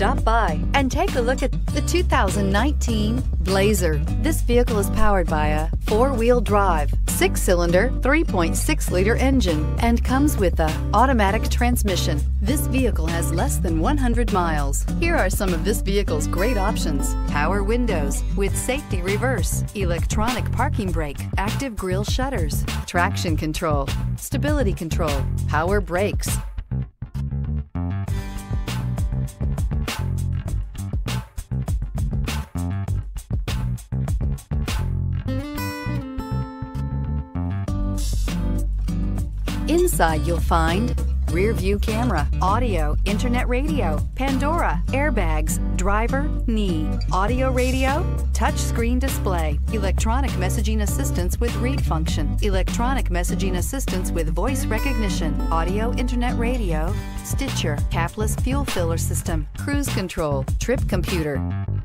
Stop by and take a look at the 2019 Blazer. This vehicle is powered by a four-wheel drive, six-cylinder, 3.6-liter engine and comes with an automatic transmission. This vehicle has less than 100 miles. Here are some of this vehicle's great options: power windows with safety reverse, electronic parking brake, active grille shutters, traction control, stability control, power brakes. Inside you'll find rear view camera, audio, internet radio, Pandora, airbags, driver, knee, audio radio, touchscreen display, electronic messaging assistance with read function, electronic messaging assistance with voice recognition, audio internet radio, Stitcher, capless fuel filler system, cruise control, trip computer.